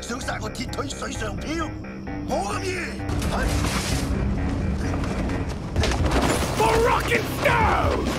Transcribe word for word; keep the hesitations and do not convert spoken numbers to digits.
想殺我鐵腿水上漂，冇咁易。For rock and stone!